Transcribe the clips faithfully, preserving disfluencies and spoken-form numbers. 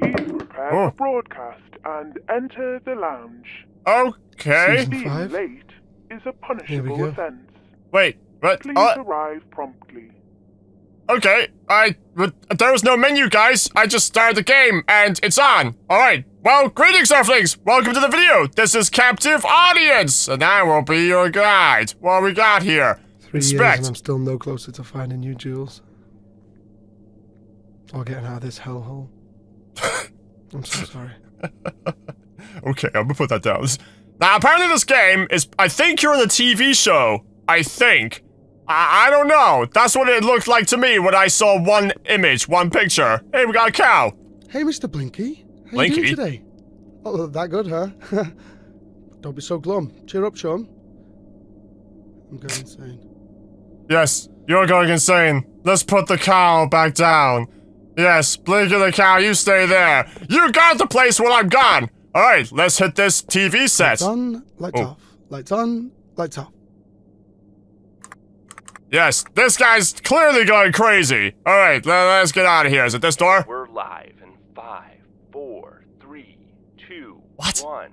please prepare oh. for broadcast and enter the lounge. Okay. Being late is a punishable offense. Wait, what? Please uh, arrive promptly. Okay, I, there was no menu, guys. I just started the game, and it's on. All right. Well, greetings, Earthlings. Welcome to the video. This is Captive Audience, and I will be your guide. What we got here? Three Respect. years, and I'm still no closer to finding you, Jules. Or getting out of this hellhole. I'm so sorry. Okay, I'm gonna put that down. Now, apparently this game is... I think you're in a T V show. I think. I, I don't know. That's what it looked like to me when I saw one image, one picture. Hey, we got a cow. Hey, Mister Blinky. How Blinky? you doing today? Oh, that good, huh? Don't be so glum. Cheer up, chum. I'm going insane. Yes, you're going insane. Let's put the cow back down. Yes, Blinky the cow, you stay there. You guard the place while I'm gone. All right, let's hit this T V set. Lights on, lights oh. off. Lights on, lights off. Yes, this guy's clearly going crazy. All right, let's get out of here. Is it this door? We're live in five, four, three, two, what? one.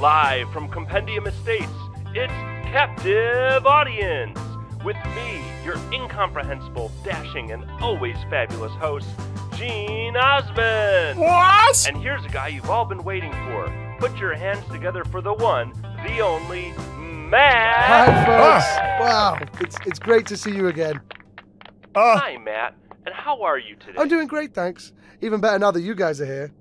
Live from Compendium Estates, it's Captive Audience. With me, your incomprehensible, dashing, and always fabulous host, Gene Osmond. What? And here's a guy you've all been waiting for. Put your hands together for the one, the only... Matt! Hi, folks! Ah. Wow, it's, it's great to see you again. Uh. Hi, Matt, and how are you today? I'm doing great, thanks. Even better now that you guys are here.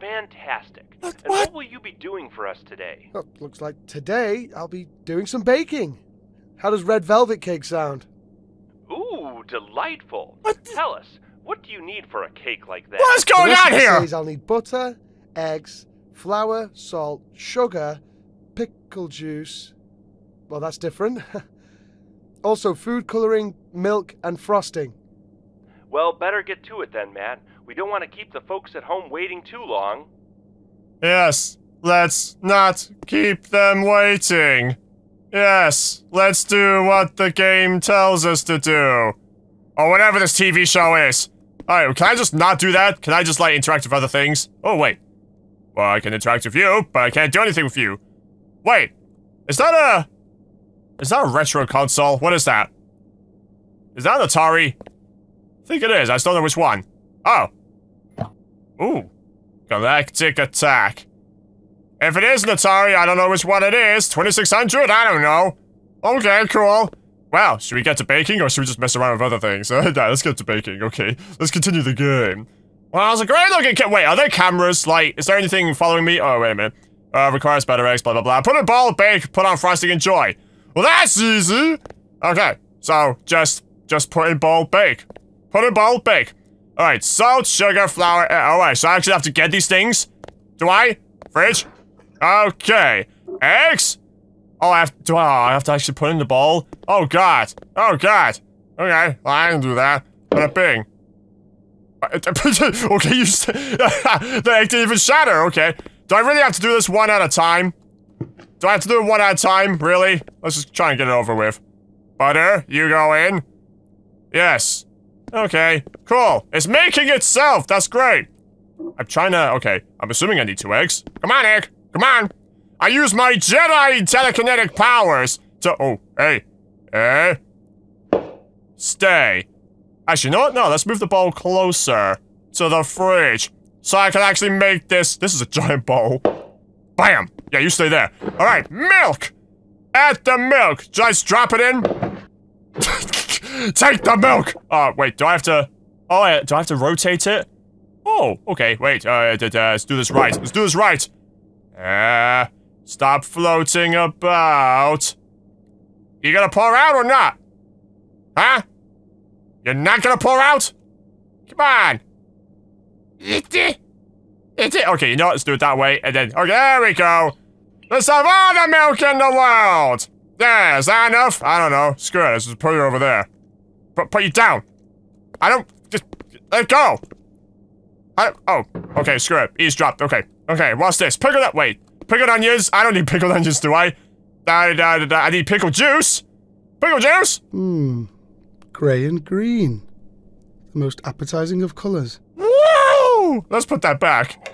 Fantastic. What? And what will you be doing for us today? Well, looks like today I'll be doing some baking. How does red velvet cake sound? Ooh, delightful. What? Tell us, what do you need for a cake like that? What's going on here? I'll need butter, eggs, flour, salt, sugar... pickle juice. Well, that's different. Also, food coloring, milk, and frosting. Well, better get to it then, Matt. We don't want to keep the folks at home waiting too long. Yes, let's not keep them waiting. Yes, let's do what the game tells us to do. Or whatever this T V show is. Alright, can I just not do that? Can I just, like, interact with other things? Oh, wait. Well, I can interact with you, but I can't do anything with you. Wait, is that a... Is that a retro console? What is that? Is that an Atari? I think it is, I just don't know which one. Oh. Ooh. Galactic Attack. If it is an Atari, I don't know which one it is. twenty-six hundred? I don't know. Okay, cool. Well, should we get to baking, or should we just mess around with other things? Nah, let's get to baking, okay. Let's continue the game. Well, I was a great looking kid. Wait, are there cameras? Like, is there anything following me? Oh, wait a minute. Uh, requires better eggs, blah blah blah. Put in a bowl, bake, put on frosting, enjoy. Well, that's easy! Okay, so, just, just put in bowl, bake. Put in bowl, bake. Alright, salt, sugar, flour, uh, alright, so I actually have to get these things? Do I? Fridge? Okay. Eggs? Oh, I have to, oh, I have to actually put in the bowl? Oh god. Oh god. Okay, well, I can do that. But a bing. Okay, you st the egg didn't even shatter, okay. Do I really have to do this one at a time? Do I have to do it one at a time? Really? Let's just try and get it over with. Butter, you go in. Yes. Okay. Cool. It's making itself. That's great. I'm trying to... Okay. I'm assuming I need two eggs. Come on, egg. Come on. I use my Jedi telekinetic powers to... Oh, hey. Hey. Stay. Actually, you know what? No, let's move the bowl closer to the fridge. So I can actually make this. This is a giant bowl. Bam! Yeah, you stay there. Alright, milk! Add the milk! Just drop it in. Take the milk! Oh, wait, do I have to... Oh, uh, do I have to rotate it? Oh, okay, wait. Uh, uh, let's do this right. Let's do this right. Uh, stop floating about. You gonna pour out or not? Huh? You're not gonna pour out? Come on! It it, it it. Okay, you know what? Let's do it that way, and then okay, there we go. Let's have all the milk in the world. Yeah, is that enough? I don't know. Screw it. Let's just put you over there. Put put you down. I don't just let go. I oh okay. Screw it. Eavesdropped. Okay okay. What's this? Pickled up. Wait, pickled onions. I don't need pickled onions, do I? Da, da, da, da. I need pickle juice. Pickle juice. Hmm. Gray and green, the most appetizing of colors. Woo! let's put that back.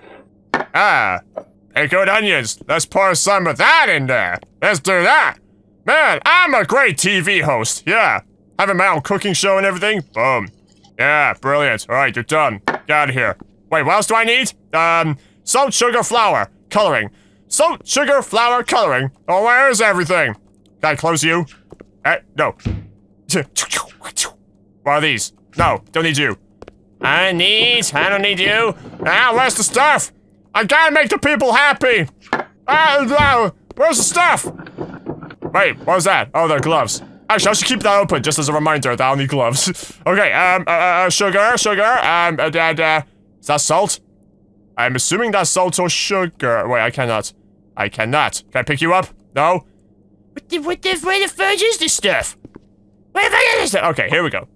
Ah, echoed onions. Let's pour some of that in there. Let's do that. Man, I'm a great T V host. Yeah, I have my own cooking show and everything. Boom. Yeah, brilliant. All right, you're done. Get out of here. Wait, what else do I need? Um, salt, sugar, flour, coloring. Salt, sugar, flour, coloring. Oh, where is everything? Can I close you? Eh, no. What are these? No, don't need you. I need, I don't need you. Ah, where's the stuff? I gotta make the people happy. Ah, no. Where's the stuff? Wait, what was that? Oh, they're gloves. Actually, I should keep that open just as a reminder that I'll need gloves. Okay, um, uh, uh, sugar, sugar, um, uh, uh, uh, is that salt? I'm assuming that's salt or sugar. Wait, I cannot. I cannot. Can I pick you up? No? What the, what the, where the fudge is this stuff? Where the fudge is this? Okay, here we go.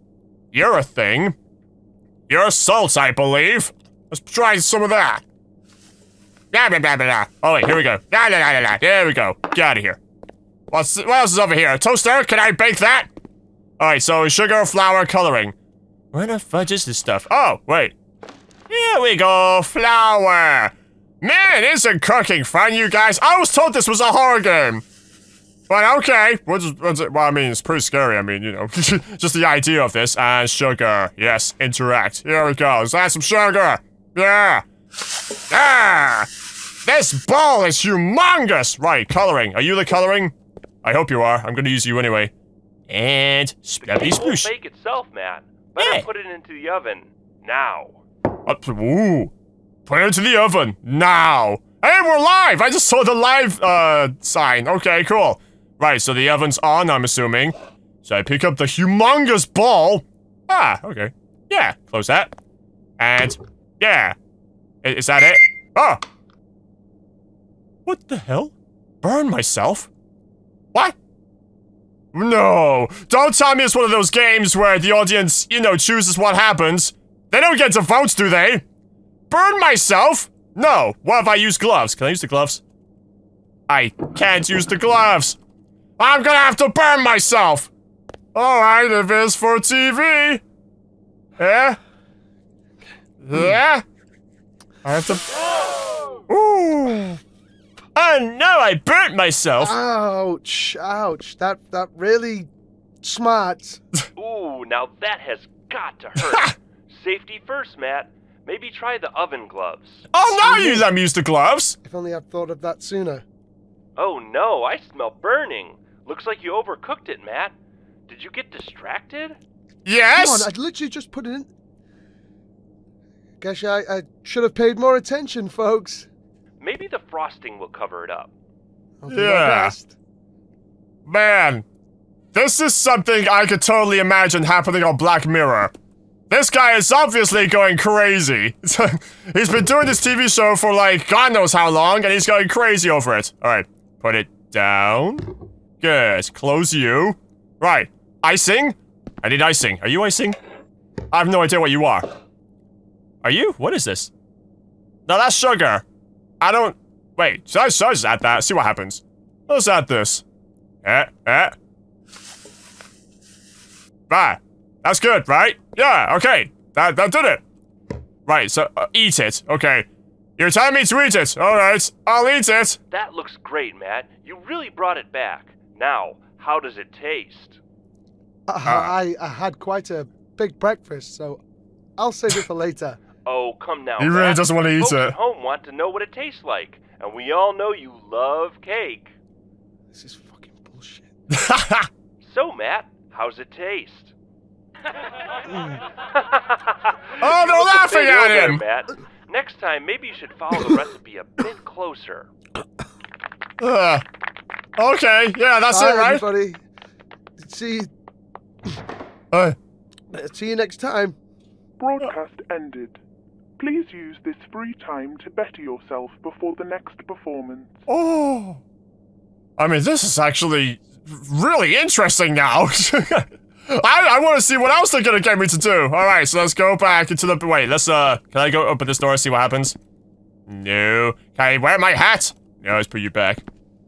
You're a thing. You're salt, I believe. Let's try some of that. Blah, blah, blah, blah. Oh, wait, here we go. Blah, blah, blah, blah. There we go. Get out of here. What's, what else is over here? A toaster? Can I bake that? Alright, so sugar, flour, coloring. Where the fudge is this stuff? Oh, wait. Here we go, flour. Man, isn't cooking fun, you guys? I was told this was a horror game. But okay. What's, what's it? Well, I mean, it's pretty scary. I mean, you know, just the idea of this. And uh, sugar. Yes, interact. Here we go. Let's add some sugar. Yeah. Ah! This ball is humongous. Right, coloring. Are you the coloring? I hope you are. I'm gonna use you anyway. And sploosh. It won't bake itself, man. Better yeah. Put it into the oven now. Uh, ooh. Put it into the oven now. Hey, we're live. I just saw the live uh sign. Okay, cool. Right, so the oven's on, I'm assuming. So I pick up the humongous ball. Ah, okay. Yeah, close that. And yeah. Is that it? Oh. What the hell? Burn myself? What? No. Don't tell me it's one of those games where the audience, you know, chooses what happens. They don't get to vote, do they? Burn myself? No. What if I use gloves? Can I use the gloves? I can't use the gloves. I'm gonna have to burn myself. Alright, if it's for T V. Yeah? Yeah? I have to- Ooh! Oh no, I burnt myself! Ouch, ouch, that- that really... smart. Ooh, now that has got to hurt. Safety first, Matt. Maybe try the oven gloves. Oh no, you let me use the gloves! If only I'd thought of that sooner. Oh no, I smell burning. Looks like you overcooked it, Matt. Did you get distracted? Yes! Come on, I'd literally just put it in- Gosh, I, I should have paid more attention, folks. Maybe the frosting will cover it up. I'll do my best. Man, this is something I could totally imagine happening on Black Mirror. This guy is obviously going crazy. He's been doing this T V show for like God knows how long, and he's going crazy over it. All right, put it down. Good. Close you. Right. Icing? I need icing. Are you icing? I have no idea what you are. Are you? What is this? No, that's sugar. I don't... Wait, should I, should I just add that? See what happens. Let's add this. Eh, eh. Ah, that's good, right? Yeah, okay. That, that did it. Right, so uh, eat it. Okay. You're telling me to eat it. Alright, I'll eat it. That looks great, Matt. You really brought it back. Now, how does it taste? Uh, uh. I, I had quite a big breakfast, so I'll save it for later. Oh, come now, Matt. He really doesn't want to eat it. Folks at home want to know what it tastes like, and we all know you love cake. This is fucking bullshit. So, Matt, how's it taste? Oh, they're laughing at him! Matt. Next time, maybe you should follow the recipe a bit closer. Uh, okay, yeah, that's Bye, it, right? Everybody. See you. Uh. See you next time. Broadcast ended. Please use this free time to better yourself before the next performance. Oh! I mean, this is actually really interesting now. I, I want to see what else they're gonna get me to do. Alright, so let's go back into the- wait, let's uh, can I go open this door and see what happens? No. Can I wear my hat? No, let's put you back.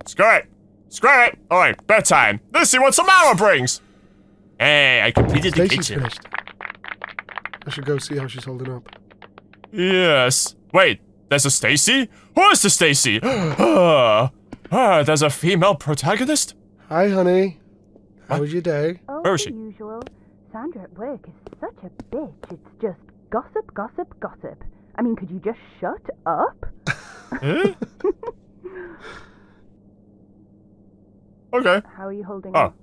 Screw it! Screw it! Alright, bedtime. Let's see what tomorrow brings! Hey, I completed the kitchen. I should go see how she's holding up. Yes. Wait, there's a Stacy? Who is the Stacy? Ah, ah, there's a female protagonist? Hi, honey. How what? was your day? Oh, Where is she? Usual. Sandra at work is such a bitch. It's just gossip, gossip, gossip. I mean, could you just shut up? Eh? Okay. How are you holding oh. up?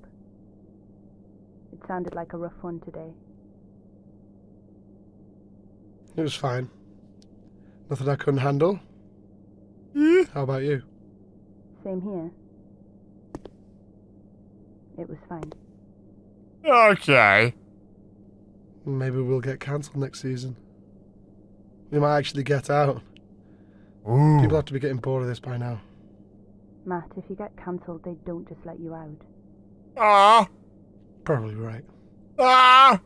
It sounded like a rough one today. It was fine. Nothing I couldn't handle. Yeah. How about you? Same here. It was fine. Okay. Maybe we'll get cancelled next season. We might actually get out. Ooh. People have to be getting bored of this by now. Matt, if you get cancelled, they don't just let you out. Ah. Probably right. Ah.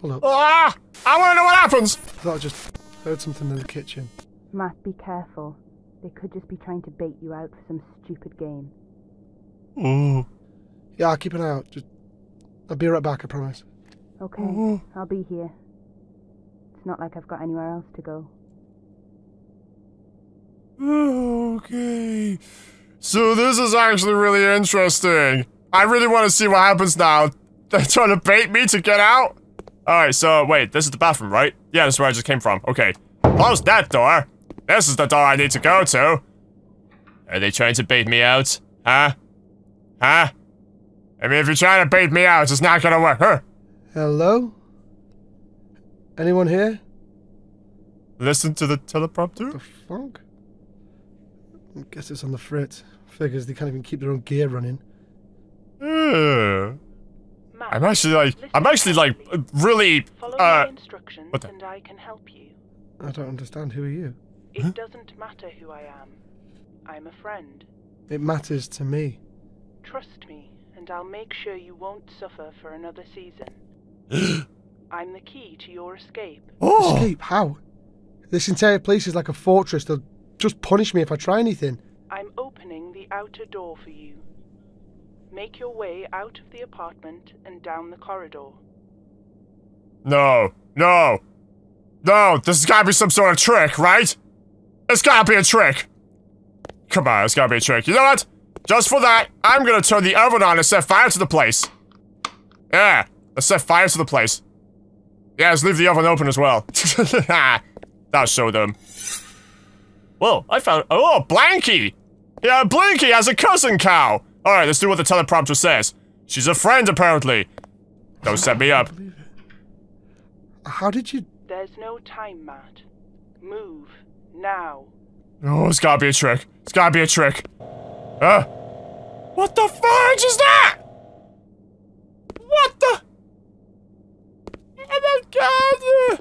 Hold up. Ah! I want to know what happens! I thought I just heard something in the kitchen. Matt, be careful. They could just be trying to bait you out for some stupid game. Ooh. Yeah, I'll keep an eye out. Just, I'll be right back, I promise. Okay, Ooh. I'll be here. It's not like I've got anywhere else to go. Okay. So this is actually really interesting. I really want to see what happens now. They're trying to bait me to get out? Alright, so, wait, this is the bathroom, right? Yeah, that's where I just came from. Okay. Close that door. This is the door I need to go to. Are they trying to bait me out? Huh? Huh? I mean, if you're trying to bait me out, it's not gonna work, huh? Hello? Anyone here? Listen to the teleprompter? What the fuck? I guess it's on the fritz. Figures, they can't even keep their own gear running. Yeah. I'm actually like, I'm actually like, really, Follow uh, my instructions what the? and I can help you. I don't understand, who are you? It huh? doesn't matter who I am. I'm a friend. It matters to me. Trust me, and I'll make sure you won't suffer for another season. I'm the key to your escape. Oh. Escape? How? This entire place is like a fortress. They'll just punish me if I try anything. I'm opening the outer door for you. Make your way out of the apartment and down the corridor. No, no, no, this has got to be some sort of trick, right? It's got to be a trick. Come on, it's got to be a trick. You know what? Just for that, I'm going to turn the oven on and set fire to the place. Yeah, let's set fire to the place. Yeah, let's leave the oven open as well. That'll show them. Whoa, I found... Oh, Blanky! Yeah, Blinky has a cousin cow! Alright, let's do what the teleprompter says. She's a friend, apparently. Don't set me up. How did you... There's no time, Matt. Move. Now. Oh, it's gotta be a trick. It's gotta be a trick. Huh? What the fudge is that? What the... Oh my god!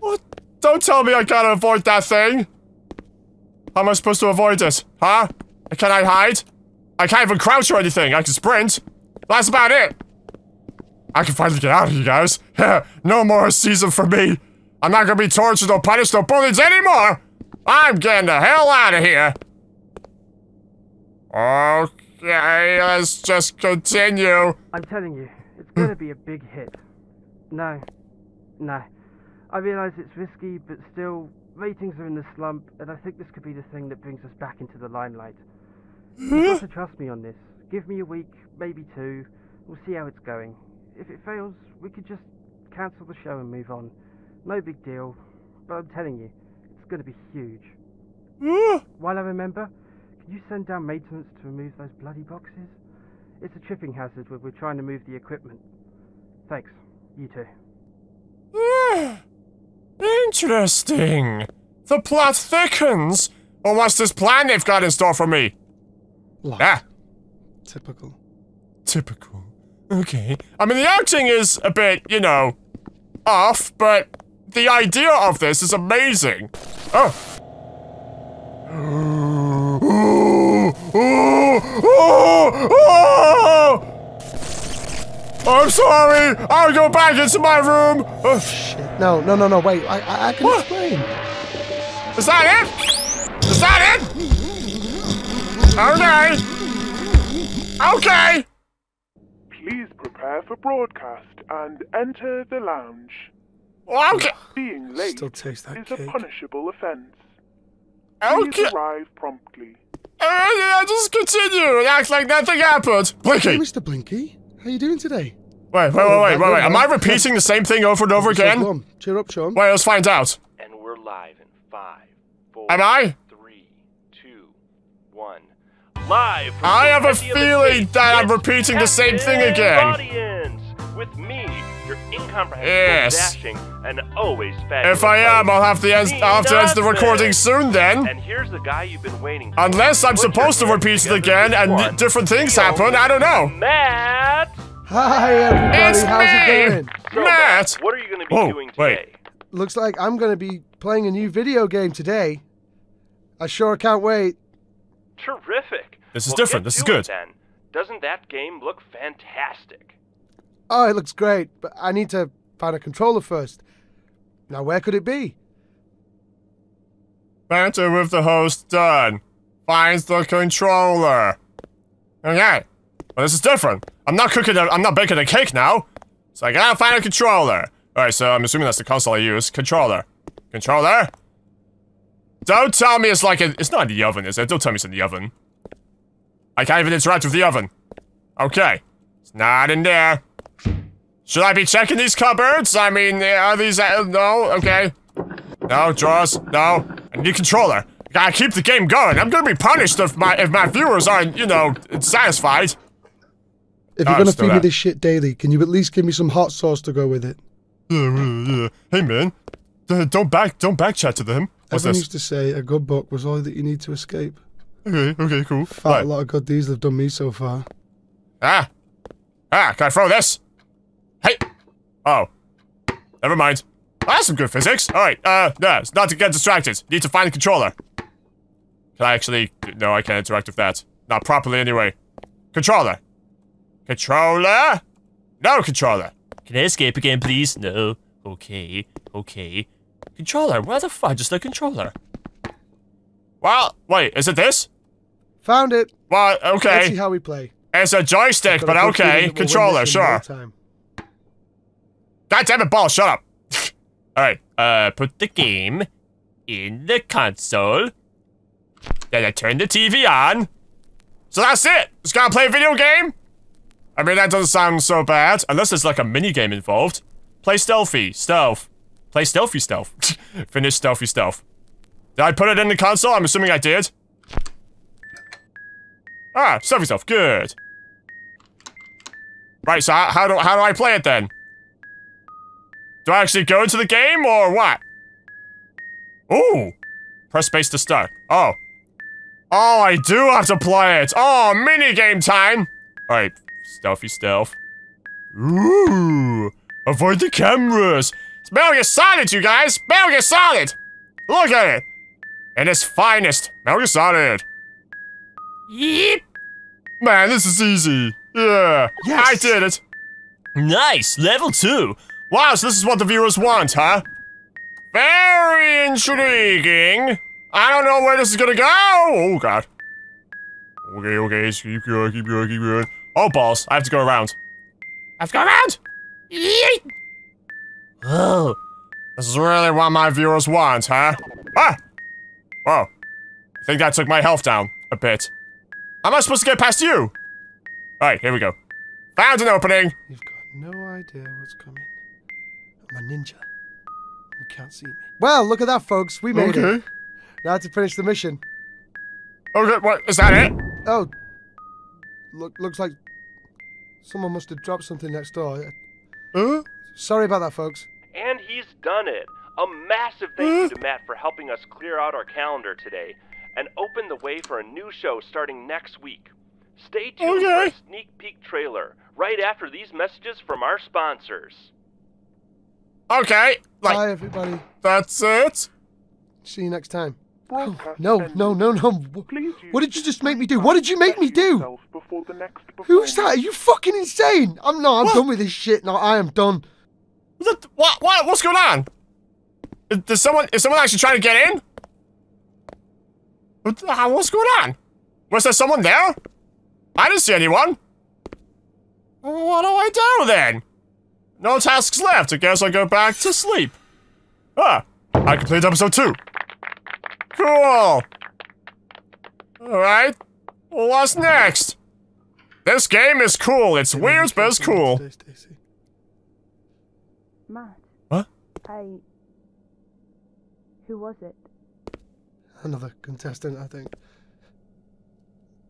What? Don't tell me I gotta avoid that thing! How am I supposed to avoid it? Huh? Can I hide? I can't even crouch or anything. I can sprint. That's about it. I can finally get out of here, guys. No more season for me. I'm not gonna be tortured or punished or bullied anymore. I'm getting the hell out of here. Okay, let's just continue. I'm telling you, it's gonna be a big hit. No. No. I realize it's risky, but still, ratings are in the slump, and I think this could be the thing that brings us back into the limelight. You've got to trust me on this. Give me a week, maybe two. We'll see how it's going. If it fails, we could just cancel the show and move on. No big deal. But I'm telling you, it's going to be huge. While I remember, can you send down maintenance to remove those bloody boxes? It's a tripping hazard where we're trying to move the equipment. Thanks. You too. Interesting. The plot thickens. Or what's this plan they've got in store for me? Locked. Ah. Typical. Typical. Okay. I mean, the acting is a bit, you know, off, but the idea of this is amazing. Oh. Oh, oh, oh, oh. I'm sorry. I'll go back into my room. Oh, shit. No, no, no, no. Wait. I, I, I can what? explain. Is that it? Is that it? Okay. Okay. Please prepare for broadcast and enter the lounge. Well, okay. Being late Still takes that is cake. a punishable offense. Please okay. arrive promptly. Uh, yeah, just continue and act like nothing happened. Blinky! Hey, Mister Blinky. How you doing today? Wait, wait, wait, wait, wait, wait. Am I repeating the same thing over and over again? So Cheer up, Sean. Wait, let's find out. And we're live in five, four, Am I? three, two, one. Live! I have a feeling that I'm repeating the same thing again. Audience. With me, your incomprehensible yes. dashing and always fabulous. If I am, I'll have to end, I'll have to end the recording soon then. And here's the guy you've been waiting for. Unless I'm supposed to repeat it again and different things happen, I don't know. Matt! Hi everybody, it's how's me. it going? So, Matt! What are you going to be oh, doing today? Wait. Looks like I'm going to be playing a new video game today. I sure can't wait. Terrific! This is well, different, this is good. Then. Doesn't that game look fantastic? Oh, it looks great, but I need to find a controller first. Now where could it be? Banter with the host done. Finds the controller. Okay. Well, this is different. I'm not cooking a, I'm not baking a cake now. So I gotta find a controller. Alright, so I'm assuming that's the console I use. Controller. Controller? Don't tell me it's like a, it's not in the oven, is it? Don't tell me it's in the oven. I can't even interact with the oven. Okay. It's not in there. Should I be checking these cupboards? I mean, are these, uh, no, okay. No, drawers, no. I need a controller. I gotta keep the game going. I'm gonna be punished if my, if my viewers aren't, you know, satisfied. If you're oh, gonna feed me this shit daily, can you at least give me some hot sauce to go with it? Hey man, don't back, don't back chat to them. What's Everyone this? used to say a good book was all that you need to escape. Okay, okay, cool. Fat right. lot of good deeds have done me so far. Ah, ah, can I throw this? Hey, oh, never mind. That's some good physics. All right, uh, no, it's not to get distracted. Need to find the controller. Can I actually? No, I can't interact with that. Not properly, anyway. Controller. Controller? No, controller. Can I escape again, please? No. Okay. Okay. Controller, where the fudge is the controller? Well, wait, is it this? Found it. Well, okay. Let's see how we play. It's a joystick, but okay. Controller, sure. God damn it, ball, shut up. Alright, uh, put the game in the console. Then I turn the T V on. So that's it. Just gotta play a video game. I mean, that doesn't sound so bad, unless there's like a minigame involved. Play stealthy, stealth. Play stealthy, stealth. Finish stealthy, stealth. Did I put it in the console? I'm assuming I did. Ah, stealthy, stealth, good. Right, so how, how, do, how do I play it then? Do I actually go into the game, or what? Ooh. Press space to start. Oh. Oh, I do have to play it. Oh, minigame time. Alright. Stealthy stealth. Ooh! Avoid the cameras! It's Metal Gear Solid, you guys! Metal Gear Solid! Look at it! In its finest! Metal Gear Solid! Yeep! Man, this is easy! Yeah! Yes. I did it! Nice! Level two! Wow, so this is what the viewers want, huh? Very intriguing! I don't know where this is gonna go! Oh, God. Okay, okay, keep going, keep going, keep going. Oh, balls. I have to go around. I have to go around! Yeet! Oh. This is really what my viewers want, huh? Ah! Whoa. I think that took my health down a bit. How am I supposed to get past you? Alright, here we go. Found an opening! You've got no idea what's coming. I'm a ninja. You can't see me. Well, look at that, folks. We made okay. it. Now to finish the mission. Okay, what? Is that it? Oh. Look, looks like... Someone must have dropped something next door. Huh? Sorry about that, folks. And he's done it. A massive thank huh? you to Matt for helping us clear out our calendar today and open the way for a new show starting next week. Stay tuned okay. for a sneak peek trailer right after these messages from our sponsors. Okay. Like, bye, everybody. That's it. See you next time. Oh, no, no, no, no. What did you just make me do? What did you make me do? Who's that? Are you fucking insane? I'm not. I'm what? done with this shit. No, I am done. What? What? what what's going on? Is, does someone, is someone actually trying to get in? What, uh, what's going on? Was there someone there? I didn't see anyone. What do I do then? No tasks left. I guess I go back to sleep. Ah, I completed episode two. Cool. Alright. Well, what's next? This game is cool. It's weird, but it's cool. Matt. What? I... Who was it? Another contestant, I think.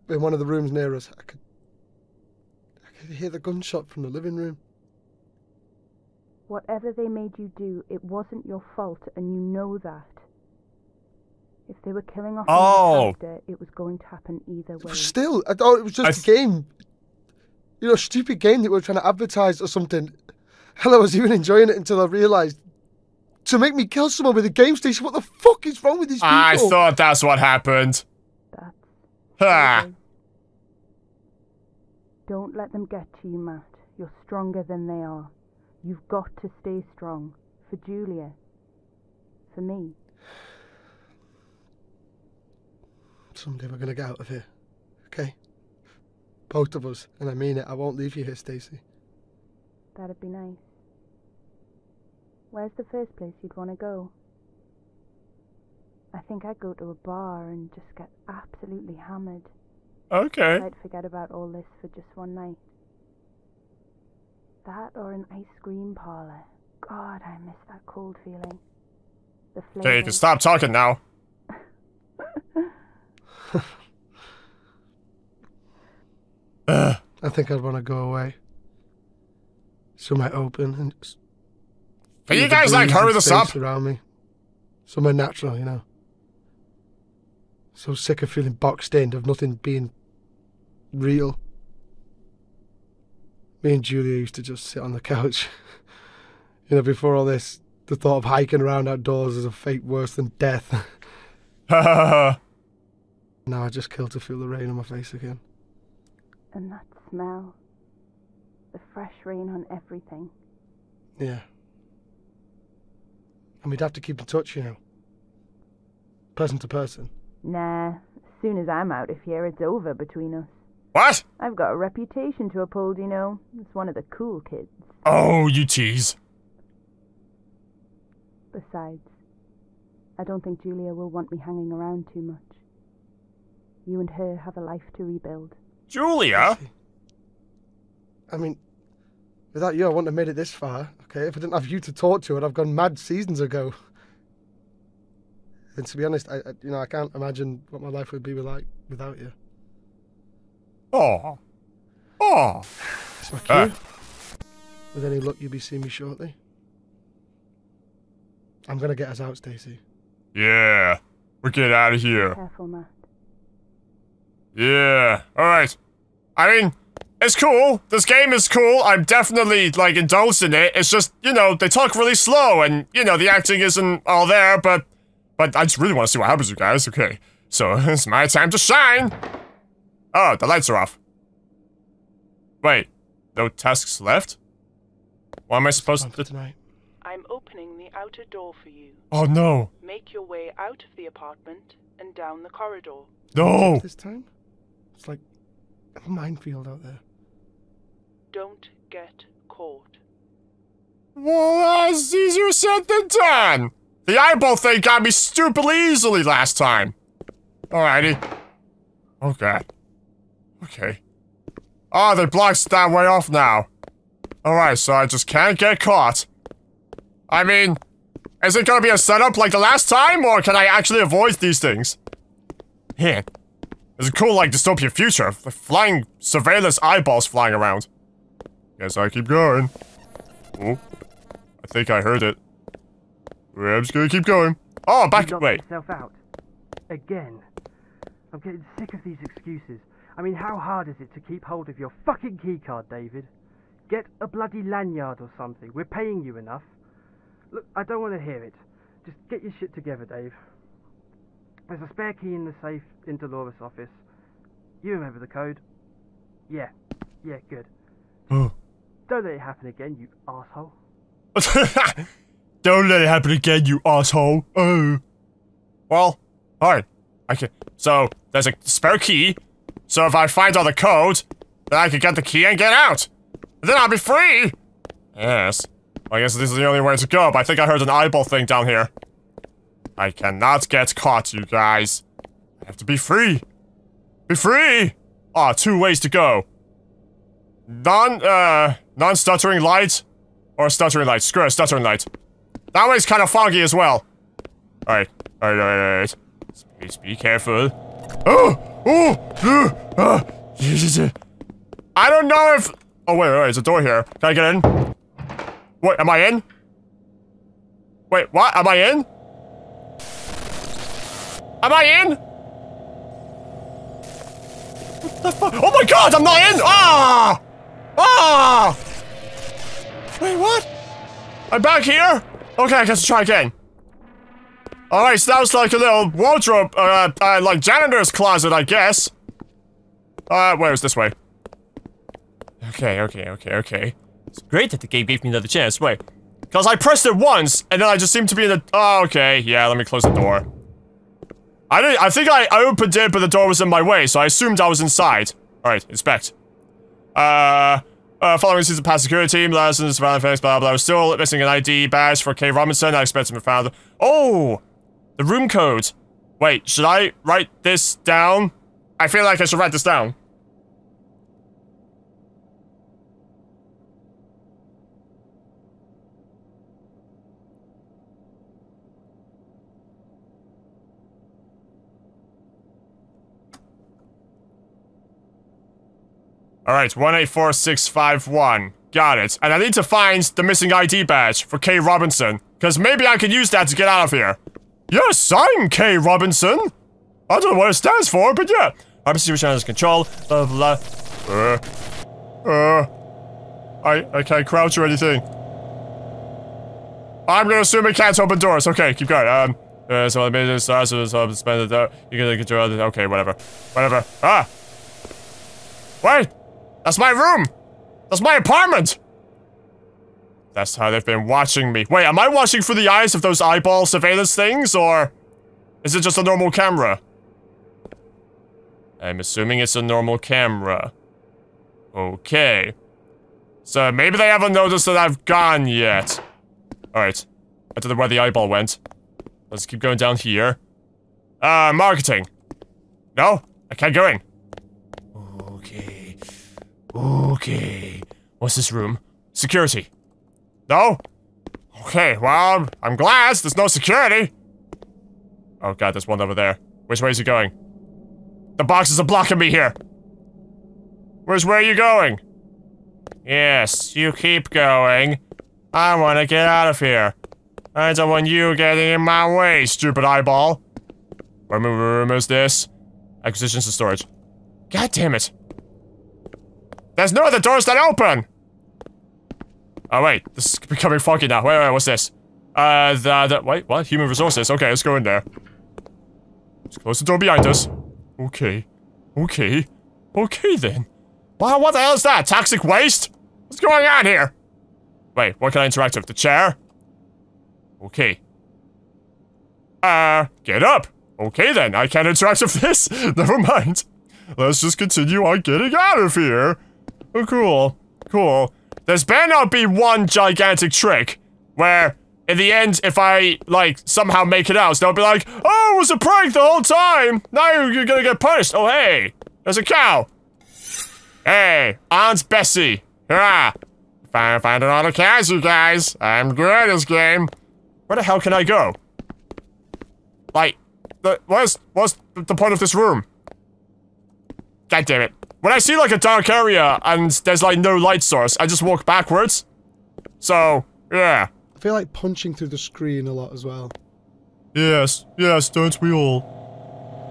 In one of the rooms near us, I could... I could hear the gunshot from the living room. Whatever they made you do, it wasn't your fault, and you know that. If they were killing off oh. the character, it was going to happen either way. Still, I thought it was just a game. You know, a stupid game that we were trying to advertise or something. Hell, I was even enjoying it until I realised... To make me kill someone with a game station, what the fuck is wrong with these people? I thought that's what happened. That's... Ha! Okay. Don't let them get to you, Matt. You're stronger than they are. You've got to stay strong. For Julia. For me. Someday we're going to get out of here, okay? Both of us, and I mean it. I won't leave you here, Stacey. That'd be nice. Where's the first place you'd want to go? I think I'd go to a bar and just get absolutely hammered. Okay. I'd forget about all this for just one night. That or an ice cream parlour. God, I miss that cold feeling. The flavour. Hey, you can stop talking now. uh, I think I'd want to go away. Somewhere open and just... Can you guys, like, hurry this up? Around me. Somewhere natural, you know. So sick of feeling boxed in, of nothing being real. Me and Julia used to just sit on the couch. You know, before all this, the thought of hiking around outdoors is a fate worse than death. Now I just kill to feel the rain on my face again. And that smell. The fresh rain on everything. Yeah. And we'd have to keep in touch, you know. Person to person. Nah. As soon as I'm out of here, it's over between us. What? I've got a reputation to uphold, you know. It's one of the cool kids. Oh, you tease. Besides, I don't think Julia will want me hanging around too much. You and her have a life to rebuild. Julia? I mean, without you I wouldn't have made it this far, okay? If I didn't have you to talk to, I'd have gone mad seasons ago. And to be honest, I, I you know, I can't imagine what my life would be like without you. Oh. Oh. That's my cue. Uh. With any luck, you'll be seeing me shortly. I'm gonna get us out, Stacey. Yeah. We'll get out of here. Be careful, Matt. Yeah, alright. I mean, it's cool. This game is cool. I'm definitely, like, indulged in it. It's just, you know, they talk really slow and, you know, the acting isn't all there, but... But I just really want to see what happens, you guys. Okay, so it's my time to shine! Oh, the lights are off. Wait, no tasks left? What am I supposed to do tonight? I'm opening the outer door for you. Oh, no. Make your way out of the apartment and down the corridor. No! This time? It's like a minefield out there. Don't get caught. Well, that's easier said than done! The eyeball thing got me stupidly easily last time. Alrighty. Oh god. Okay. Oh, they blocked that way off now. Alright, so I just can't get caught. I mean, is it gonna be a setup like the last time, or can I actually avoid these things? Yeah. It's a cool, like, dystopian future. F flying surveillance eyeballs flying around. Guess I keep going. Oh, I think I heard it. I'm just gonna keep going. Oh, back- wait. Yourself out. Again. I'm getting sick of these excuses. I mean, how hard is it to keep hold of your fucking keycard, David? Get a bloody lanyard or something. We're paying you enough. Look, I don't want to hear it. Just get your shit together, Dave. There's a spare key in the safe in Dolores' office. You remember the code? Yeah. Yeah, good. Oh. Don't let it happen again, you asshole. Don't let it happen again, you asshole. Oh. Well, alright. Okay. So, there's a spare key. So if I find all the code, then I can get the key and get out. And then I'll be free. Yes. I guess this is the only way to go, but I think I heard an eyeball thing down here. I cannot get caught, you guys. I have to be free. Be free! Ah, two ways to go. Non, uh, non-stuttering light, or stuttering light. Screw a stuttering light. That way's kind of foggy as well. Alright, alright, alright, alright. Be careful. Oh! Oh! Oh! Ah! I don't know if... Oh, wait, wait, wait, there's a door here. Can I get in? Wait, am I in? Wait, what? Am I in? Am I in? What the fuck? Oh my god, I'm not in! Ah! Ah! Wait, what? I'm back here? Okay, I guess I'll try again. Alright, so that was like a little wardrobe, uh, uh, like janitor's closet, I guess. Uh, where is this way? Okay, okay, okay, okay. It's great that the game gave me another chance. Wait. Because I pressed it once, and then I just seemed to be in the- Oh, okay. Yeah, let me close the door. I didn't- I think I, I opened it, but the door was in my way, so I assumed I was inside. Alright, inspect. Uh... Uh, following season past security team, license, violent effects, blah, blah, blah. Still missing an I D badge for K. Robinson. I expect him to be found. Oh! The room code. Wait, should I write this down? I feel like I should write this down. Alright, one eight four six five one. Got it. And I need to find the missing I D badge for K. Robinson. Because maybe I can use that to get out of here. Yes, I'm K. Robinson! I don't know what it stands for, but yeah. Obviously, we're trying to control, blah, blah, blah. Uh. Uh. I, I can't crouch or anything. I'm gonna assume it can't open doors. Okay, keep going. Um. Uh, so I made it start, so it's suspended. You're gonna control it. Okay, whatever. Whatever. Ah! Wait! That's my room! That's my apartment! That's how they've been watching me. Wait, am I watching through the eyes of those eyeball surveillance things, or... is it just a normal camera? I'm assuming it's a normal camera. Okay. So, maybe they haven't noticed that I've gone yet. Alright. I don't know where the eyeball went. Let's keep going down here. Uh, marketing. No? I can't go in. Okay. What's this room? Security. No? Okay, well, I'm glad there's no security. Oh god, there's one over there. Which way is he going? The boxes are blocking me here. Where's where are you going? Yes, you keep going. I want to get out of here. I don't want you getting in my way, stupid eyeball. What room is this? Acquisitions and storage. God damn it. There's no other doors that open! Oh wait, this is becoming funky now. Wait, wait, what's this? Uh, the, the- wait, what? Human resources. Okay, let's go in there. Let's close the door behind us. Okay. Okay. Okay then. Wow, what the hell is that? Toxic waste? What's going on here? Wait, what can I interact with? The chair? Okay. Uh, get up! Okay then, I can't interact with this! Never mind. Let's just continue on getting out of here! Oh, cool. Cool. There's better not be one gigantic trick where, in the end, if I, like, somehow make it out, they'll be like, oh, it was a prank the whole time! Now you're gonna get punished! Oh, hey! There's a cow! Hey! Aunt Bessie! Hurrah! Fine, finding all the cows, you guys! I'm good at this game! Where the hell can I go? Like, the, what's, what's the point of this room? God damn it. When I see, like, a dark area, and there's, like, no light source, I just walk backwards. So, yeah. I feel like punching through the screen a lot as well. Yes, yes, don't we all?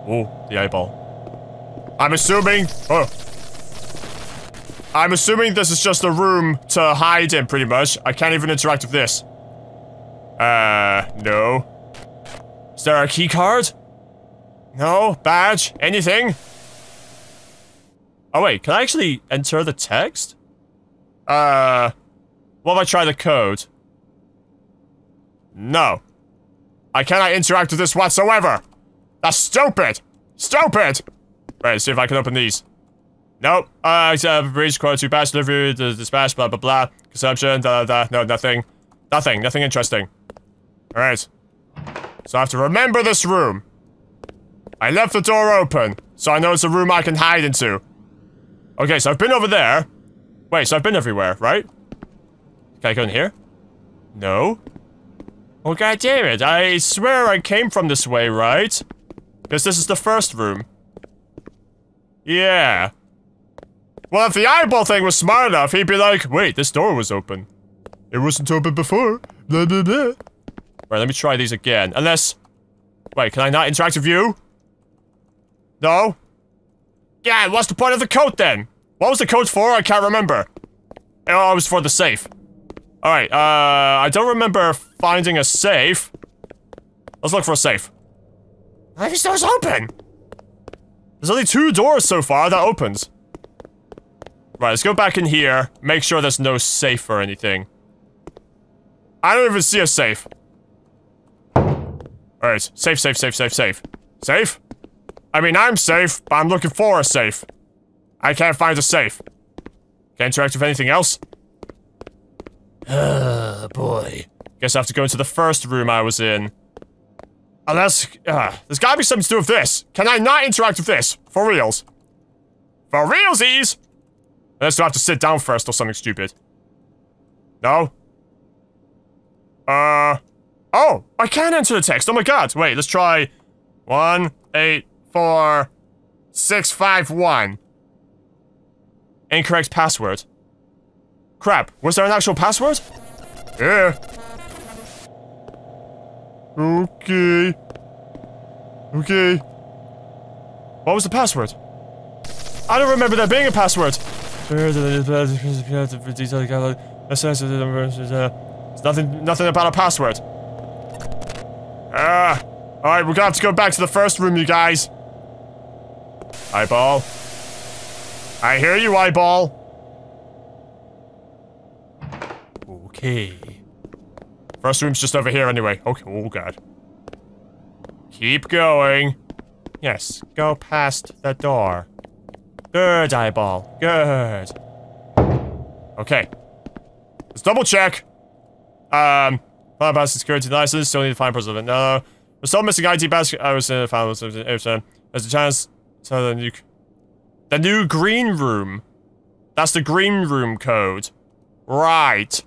Oh, the eyeball. I'm assuming- oh. I'm assuming this is just a room to hide in, pretty much. I can't even interact with this. Uh, no. Is there a key card? No? Badge? Anything? Oh wait, can I actually enter the text? Uh... What if I try the code? No. I cannot interact with this whatsoever! That's stupid! Stupid! Right, let's see if I can open these. Nope. Uh, except breach quotes, we pass delivery, the dispatch, blah blah blah. Consumption, da da da. No, nothing. Nothing. Nothing interesting. Alright. So I have to remember this room. I left the door open, so I know it's a room I can hide into. Okay, so I've been over there. Wait, so I've been everywhere, right? Can I go in here? No. Oh, god damn it. I swear I came from this way, right? Because this is the first room. Yeah. Well, if the eyeball thing was smart enough, he'd be like, wait, this door was open. It wasn't open before. Blah, blah, blah. Right, let me try these again. Unless... Wait, can I not interact with you? No? Yeah, what's the point of the code then? What was the code for? I can't remember. Oh, it was for the safe. Alright, uh, I don't remember finding a safe. Let's look for a safe. None of these doors open! There's only two doors so far that opens. Right, let's go back in here, make sure there's no safe or anything. I don't even see a safe. Alright, safe, safe, safe, safe, safe. Safe? I mean, I'm safe, but I'm looking for a safe. I can't find a safe. Can't interact with anything else? Oh, boy. Guess I have to go into the first room I was in. Unless... Uh, there's gotta be something to do with this. Can I not interact with this? For reals. For realsies! Unless I have to sit down first or something stupid. No? Uh... Oh! I can enter the text! Oh my god! Wait, let's try... one eight four six five one. Incorrect password. Crap, was there an actual password? Yeah. Okay. Okay. What was the password? I don't remember there being a password. There's nothing, nothing about a password. Ah. Alright, we're gonna have to go back to the first room, you guys. Eyeball. I hear you, eyeball. Okay. First room's just over here anyway. Okay, oh god. Keep going. Yes, go past the door. Good, eyeball. Good. Okay. Let's double check. Um, five pass security license, still need to find president. No. We're still missing I D basket. I was in the final. There's a chance. So the new, the new green room. That's the green room code. Right.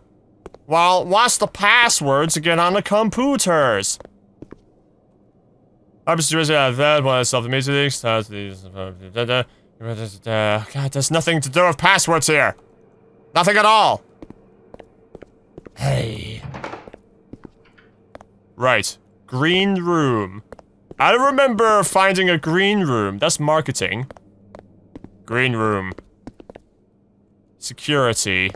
Well, what's the password to get on the computers? I'm just realizing that one self immediately starts these. God, there's nothing to do with passwords here. Nothing at all. Hey. Right. Green room. I don't remember finding a green room. That's marketing. Green room. Security.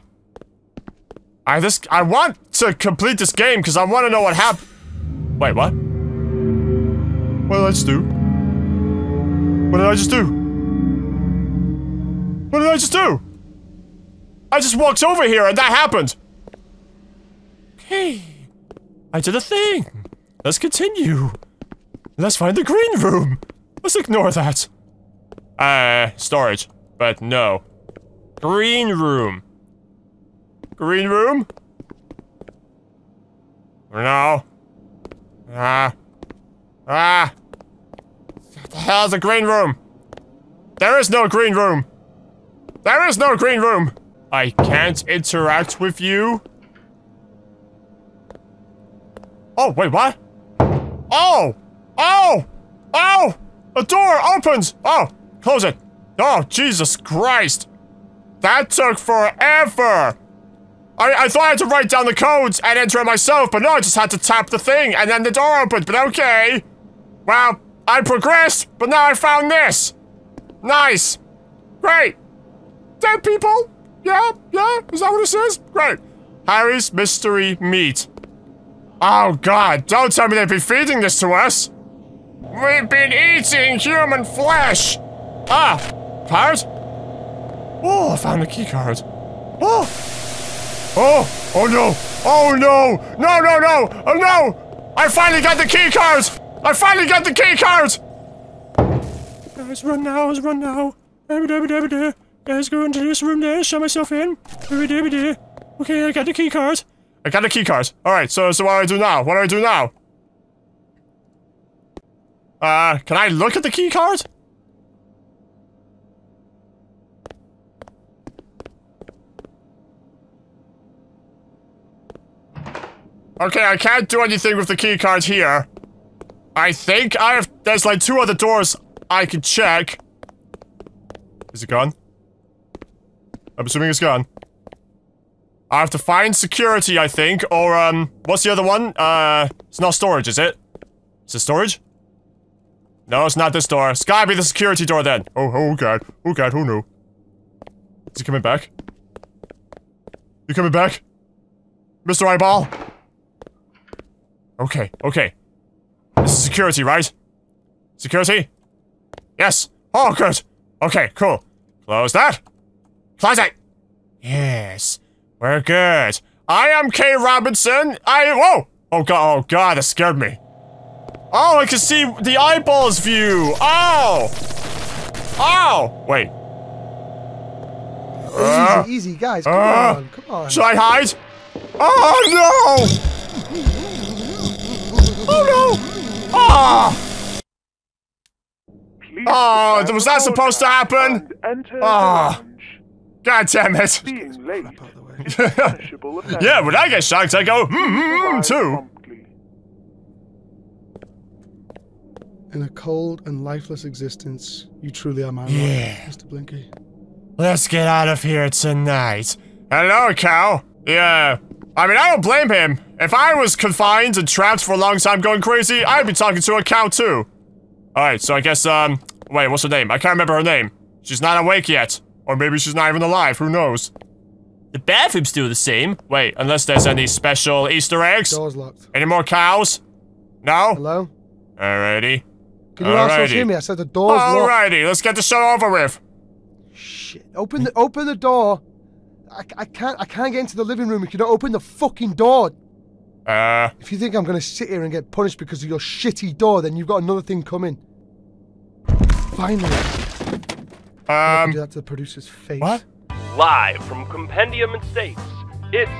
I this I want to complete this game because I want to know what happened. Wait, what? What did I just do? What did I just do? What did I just do? I just walked over here and that happened. Hey, I did a thing. Let's continue. Let's find the green room. Let's ignore that. Uh, storage. But no. Green room. Green room? No. Ah. Ah. What the hell is the green room? There is no green room. There is no green room. I can't interact with you. Oh, wait, what? Oh! Oh! Oh! A door opens! Oh! Close it! Oh, Jesus Christ! That took forever! I- I thought I had to write down the codes and enter it myself, but no, I just had to tap the thing and then the door opened, but okay! Well, I progressed, but now I found this! Nice! Great! Dead people? Yeah? Yeah? Is that what it says? Great! Harry's Mystery Meat. Oh god, don't tell me they've been feeding this to us! We've been eating human flesh! Ah! Card? Oh, I found a key card. Oh! Oh! Oh no! Oh no! No, no, no! Oh no! I finally got the key card! I finally got the key card! Guys, run now, let's run now. Guys, go into this room there, shut myself in. Okay, I got the key card. I got the key card. Alright, so so what do I do now? What do I do now? Uh, can I look at the key card? Okay, I can't do anything with the key card here. I think I have- there's like two other doors I can check. Is it gone? I'm assuming it's gone. I have to find security, I think, or, um, what's the other one? Uh, it's not storage, is it? Is it storage? No, it's not this door. It's gotta be the security door then. Oh, oh god. Oh god, who knew? Is he coming back? You coming back? Mister Eyeball? Okay, okay. This is security, right? Security? Yes! Oh, good! Okay, cool. Close that! Close it! Yes. We're good. I am K. Robinson. I- Whoa! Oh god, oh god, that scared me. Oh, I can see the eyeballs view! Oh! Oh! Wait. Easy, uh, easy, guys, come uh, on, come on. Should I hide? Oh no! Oh no! Ah! Oh, was that supposed to happen? Ah! Oh, god damn it! Yeah, when I get shocked, I go mm-hmm too. In a cold and lifeless existence, you truly are my yeah. Lord, Mister Blinky. Let's get out of here tonight. Hello, Cal. Yeah. I mean, I don't blame him. If I was confined and trapped for a long time going crazy, I'd be talking to a cow too. Alright, so I guess, um, wait, what's her name? I can't remember her name. She's not awake yet. Or maybe she's not even alive, who knows? The bathrooms do the same. Wait, unless there's any special Easter eggs? Door's locked. Any more cows? No? Hello? Alrighty. Can you also hear me? I said the door's locked. Alrighty, let's get the show over with. Shit, open the- open the door. I- I can't- I can't get into the living room if you don't open the fucking door. Uh, if you think I'm gonna sit here and get punished because of your shitty door, then you've got another thing coming. Finally. Um, I can do that to the producer's face. What? Live from Compendium Estates, it's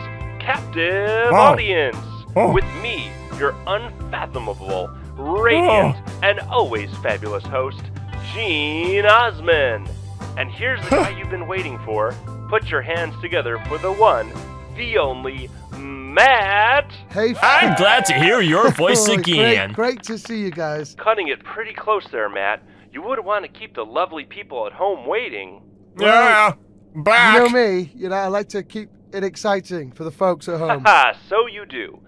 Captive oh. Audience. Oh. With me, your unfathomable, radiant, oh. and always fabulous host, Gene Osmond. And here's the guy you've been waiting for. Put your hands together for the one, the only, Matt! Hey, I'm glad to hear your voice again. Great, great to see you guys. Cutting it pretty close there, Matt. You would want to keep the lovely people at home waiting. Yeah, back. You know me, you know, I like to keep it exciting for the folks at home. Haha, so you do.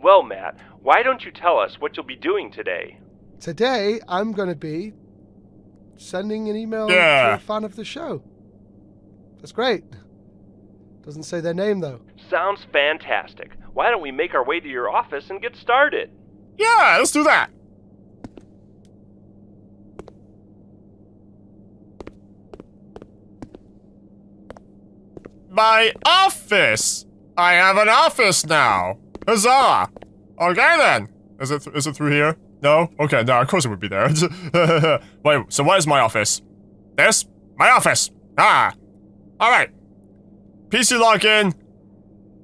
Well, Matt, why don't you tell us what you'll be doing today? Today, I'm going to be sending an email yeah. to a fan of the show. That's great. Doesn't say their name, though. Sounds fantastic. Why don't we make our way to your office and get started? Yeah, let's do that. My office! I have an office now! Huzzah! Okay, then. Is it, th is it through here? No? Okay, no, of course it would be there. Wait, so what is my office? This? My office! Ah! Alright. P C login.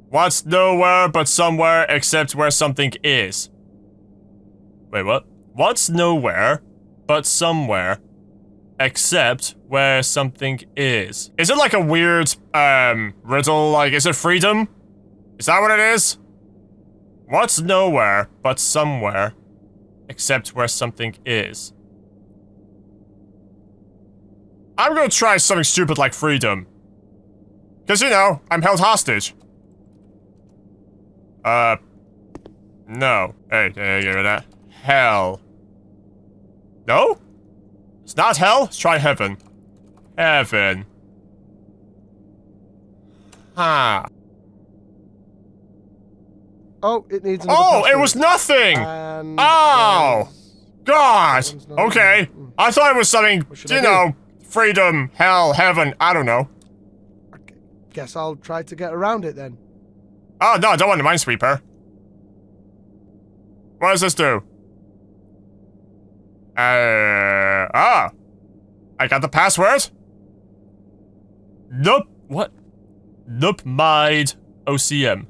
What's nowhere but somewhere except where something is? Wait, what? What's nowhere but somewhere except where something is? Is it like a weird, um, riddle? Like, is it freedom? Is that what it is? What's nowhere but somewhere except where something is? I'm gonna try something stupid like freedom. Cause, you know, I'm held hostage. Uh... No. Hey, hey, give me that. Hell. No? It's not hell? Let's try heaven. Heaven. Ha. Oh, it needs another Oh, password. It was nothing! And oh! God! Okay. Nothing. I thought it was something, you I know, do? Freedom, hell, heaven, I don't know. Guess I'll try to get around it then. Oh no, I don't want the minesweeper. What does this do? Uh ah. I got the password? Nope. What? Nope, mind O C M.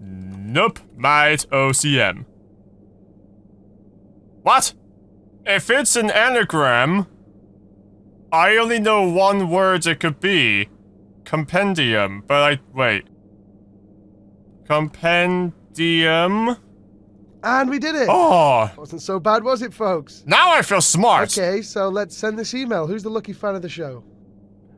Nope, mind O C M. What? If it's an anagram, I only know one word it could be. Compendium, but I... wait. Compendium... And we did it! Oh! Wasn't so bad, was it, folks? Now I feel smart! Okay, so let's send this email. Who's the lucky fan of the show?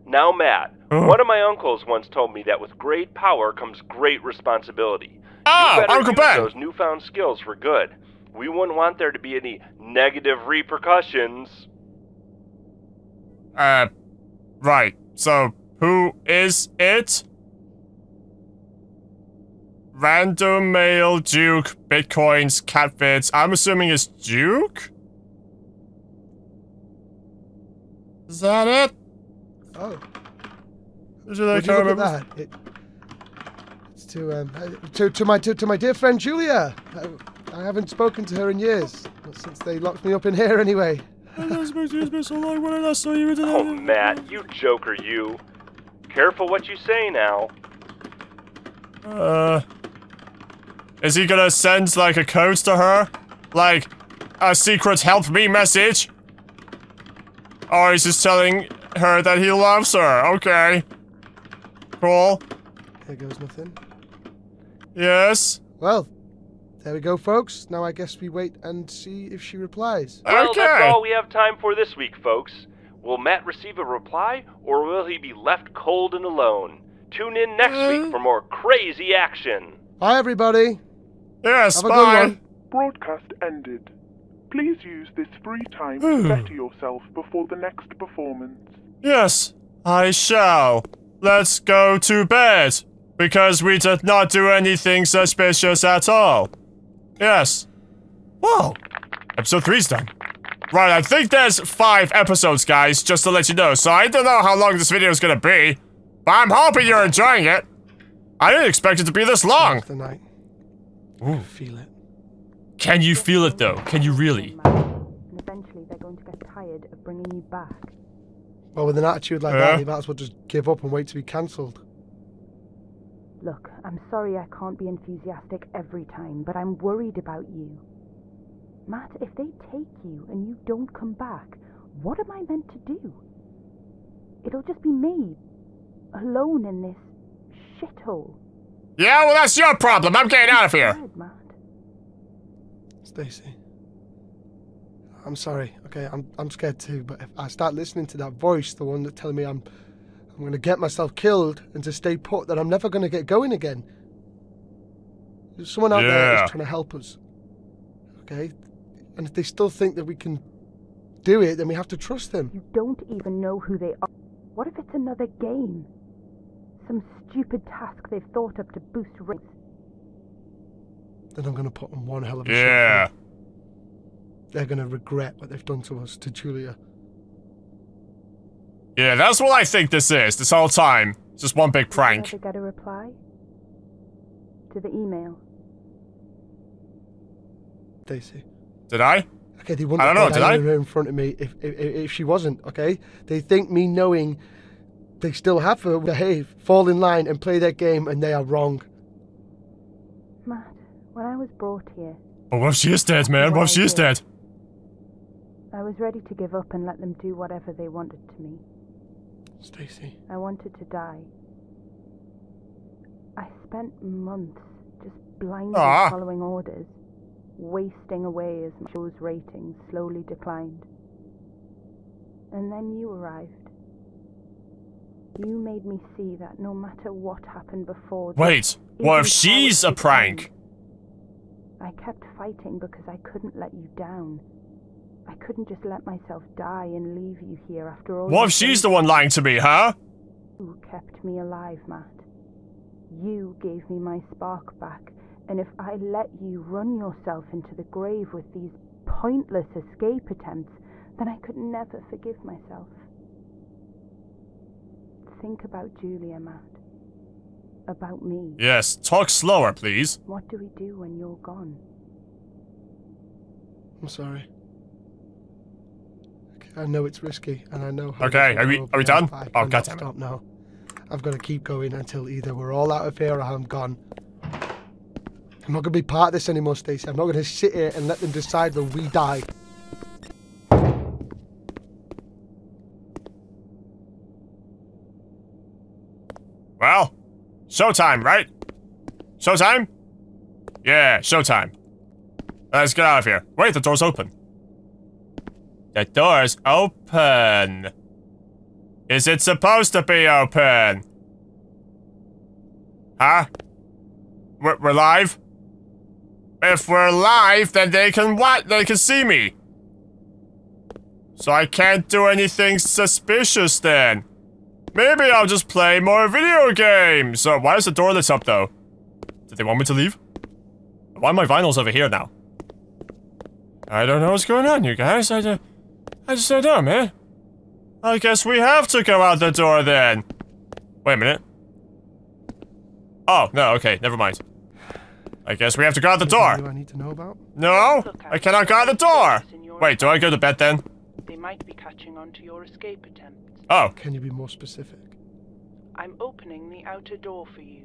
Now, Matt, oh. one of my uncles once told me that with great power comes great responsibility. Ah, Uncle Ben! You better use those newfound skills for good. We wouldn't want there to be any negative repercussions. Uh, right. So, who is it? Random mail, Duke, bitcoins, catfits. I'm assuming it's Duke? Is that it? Oh. Would you like to look at that? It, it's to, um, to, to, my, to, to my dear friend Julia. I, I haven't spoken to her in years. Not since they locked me up in here, anyway. Oh, Matt, you joker, you. Careful what you say now. Uh... Is he gonna send, like, a code to her? Like, a secret help me message? Or he's just telling her that he loves her, okay. Cool. There goes nothing. Yes? Well, there we go, folks. Now I guess we wait and see if she replies. Well, okay. That's all we have time for this week, folks. Will Matt receive a reply, or will he be left cold and alone? Tune in next week for more crazy action. Bye, everybody. Yes, have bye. A good one. Broadcast ended. Please use this free time to better yourself before the next performance. Yes, I shall. Let's go to bed, because we did not do anything suspicious at all. Yes. Whoa. Episode three's done. Right, I think there's five episodes, guys, just to let you know, so I don't know how long this video is gonna be. But I'm hoping you're enjoying it. I didn't expect it to be this long. It's the night. Ooh. I feel it. Can you feel it though? Can you really? And eventually they're going to get tired of bringing you back. Well, with an attitude like yeah. that, you might as well just give up and wait to be cancelled. Look, I'm sorry I can't be enthusiastic every time, but I'm worried about you. Matt, if they take you and you don't come back, what am I meant to do? It'll just be me. Alone in this shithole. Yeah, well, that's your problem. I'm getting out of here. Stacy, I'm sorry. Okay, I'm I'm scared too. But if I start listening to that voice, the one that telling me I'm I'm gonna get myself killed and to stay put, that I'm never gonna get going again. There's someone out yeah. there who's trying to help us. Okay, and if they still think that we can do it, then we have to trust them. You don't even know who they are. What if it's another game? Some stupid task they've thought up to boost rates. Then I'm going to put on one hell of a yeah. shot. They're going to regret what they've done to us, to Julia. Yeah, that's what I think this is, this whole time. It's just one big prank. Did you ever get a reply? To the email. Daisy. Did I? Okay, they wouldn't I don't know, did I? In front of me if, if, if she wasn't, okay? They think me knowing they still have her, behave, fall in line and play their game, and they are wrong. Matt, when I was brought here... Oh, what if she is dead, man? What if she is dead? I was ready to give up and let them do whatever they wanted to me. Stacy. I wanted to die. I spent months just blindly Aww. following orders. Wasting away as my show's ratings slowly declined. And then you arrived. You made me see that no matter what happened before... Wait, what if she's a prank? I kept fighting because I couldn't let you down. I couldn't just let myself die and leave you here after all... What if she's the one lying to me, huh? You kept me alive, Matt. You gave me my spark back. And if I let you run yourself into the grave with these pointless escape attempts, then I could never forgive myself. Think about Julia, Matt. About me. Yes, talk slower, please. What do we do when you're gone? I'm sorry. I I know it's risky, and I know how. Okay, are we are we done? Oh, God damn it! Stop now. I've got to keep going until either we're all out of here or I'm gone. I'm not going to be part of this anymore, Stacey. I'm not going to sit here and let them decide that we die. Well, showtime, right? Showtime? Yeah, showtime. Let's get out of here. Wait, the door's open. The door's open. Is it supposed to be open? Huh? We're, we're live? If we're live, then they can what? They can see me. So I can't do anything suspicious then. Maybe I'll just play more video games. So why is the door lit up though? Did they want me to leave? Why are my vinyls over here now? I don't know what's going on, you guys. I, don't, I just don't know, man. I guess we have to go out the door then. Wait a minute. Oh, no, okay, never mind. I guess we have to go out the door. Do I need to know about? No, I cannot go out the door. Wait, do I go to bed then? They might be catching on to your escape attempts. Oh. Can you be more specific? I'm opening the outer door for you.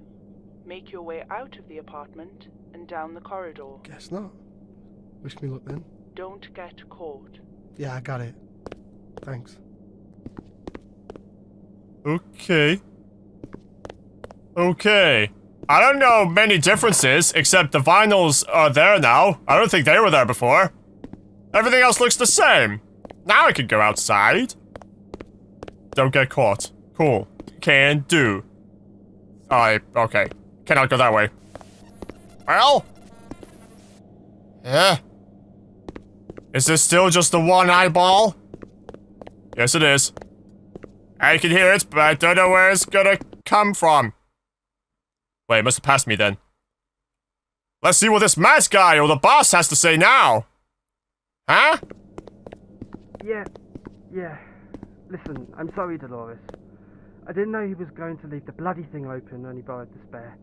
Make your way out of the apartment and down the corridor. Guess not. Wish me luck then. Don't get caught. Yeah, I got it. Thanks. Okay. Okay. I don't know many differences, except the vinyls are there now. I don't think they were there before. Everything else looks the same. Now I can go outside. Don't get caught. Cool. Can do. I... okay. Cannot go that way. Well? Yeah. Is this still just the one eyeball? Yes, it is. I can hear it, but I don't know where it's gonna come from. Wait, it must have passed me then. Let's see what this mask guy or the boss has to say now. Huh? Yeah, yeah. Listen, I'm sorry, Dolores. I didn't know he was going to leave the bloody thing open when he borrowed the spare.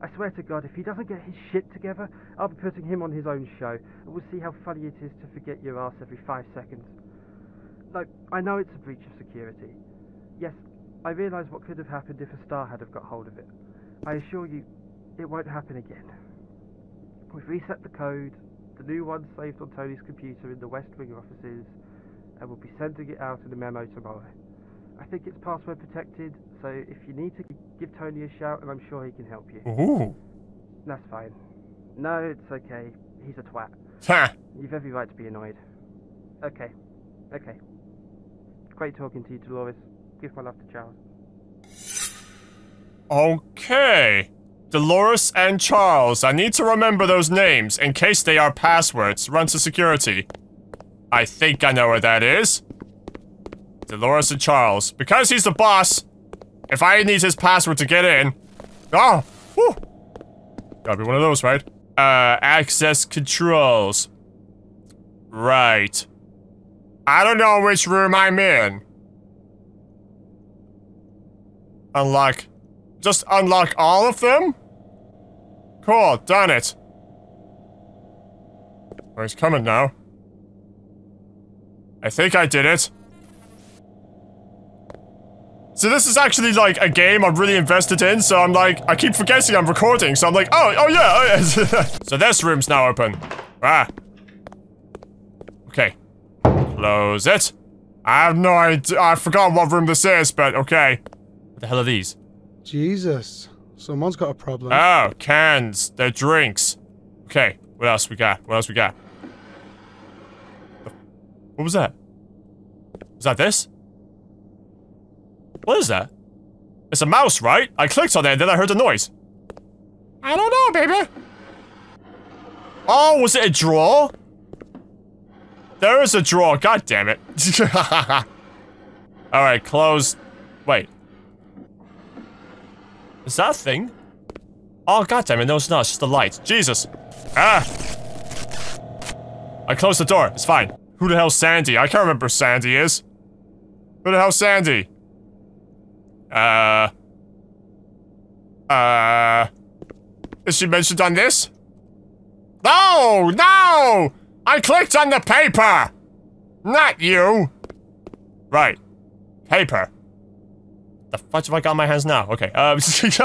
I swear to God, if he doesn't get his shit together, I'll be putting him on his own show. And we'll see how funny it is to forget your ass every five seconds. Look, I know it's a breach of security. Yes, I realise what could have happened if a star had have got hold of it. I assure you, it won't happen again. We've reset the code, the new one saved on Tony's computer in the West Wing offices, and we'll be sending it out in a memo tomorrow. I think it's password protected, so if you need to give Tony a shout, and I'm sure he can help you. Ooh. That's fine. No, it's okay. He's a twat. Ha! You've every right to be annoyed. Okay. Okay. Great talking to you, Dolores. Give my love to Charles. Okay. Dolores and Charles. I need to remember those names in case they are passwords. Run to security. I think I know where that is. Dolores and Charles. Because he's the boss, if I need his password to get in... Oh! Woo! Gotta be one of those, right? Uh, access controls. Right. I don't know which room I'm in. Unlock. Just unlock all of them? Cool, done it. Oh, he's coming now. I think I did it. So this is actually like a game I'm really invested in, so I'm like, I keep forgetting I'm recording, so I'm like, oh, oh yeah, oh yeah. So this room's now open. Ah. Okay. Close it. I have no idea, I forgot what room this is, but okay. What the hell are these? Jesus. Someone's got a problem. Oh, cans. They're drinks. Okay, what else we got? What else we got? What was that? Was that this? What is that? It's a mouse, right? I clicked on it and then I heard the noise. I don't know, baby. Oh, was it a drawer? There is a drawer. God damn it. Alright, close. Wait. Is that a thing? Oh, god damn it. No, it's not. It's just the light. Jesus. Ah. I closed the door. It's fine. Who the hell's Sandy? I can't remember who Sandy is. Who the hell's Sandy? Uh, uh, is she mentioned on this? No, no! I clicked on the paper! Not you! Right. Paper. The fudge have I got in my hands now? Okay, uh, uh, there's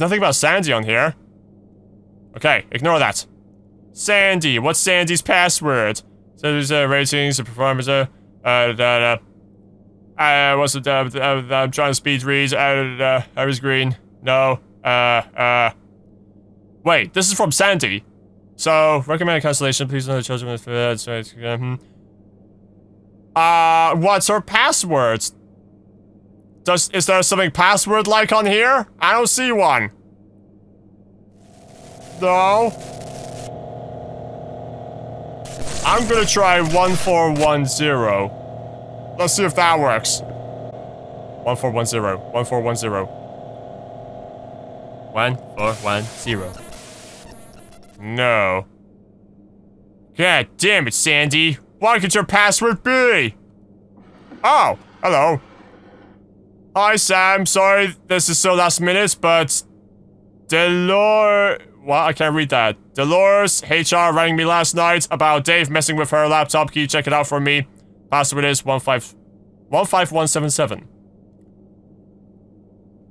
nothing about Sandy on here. Okay, ignore that. Sandy, what's Sandy's password? So there's, uh, ratings, the performance, uh, uh, da, da. Uh, what's it, uh, uh, I'm trying to speed read, uh, uh, I was green, no, uh, uh. Wait, this is from Sandy. So, recommended cancellation, please don't have children with, uh, mm-hmm. Uh, what's her passwords? Does- is there something password-like on here? I don't see one. No. I'm gonna try one four one zero. Let's see if that works. one four one zero. one four one zero. one four one zero. No. God damn it, Sandy. What could your password be? Oh, hello. Hi, Sam. Sorry this is so last minute, but... Delor... Well, I can't read that. Dolores, H R, rang me last night about Dave messing with her laptop. Can you check it out for me? Password is one five one five one seven seven.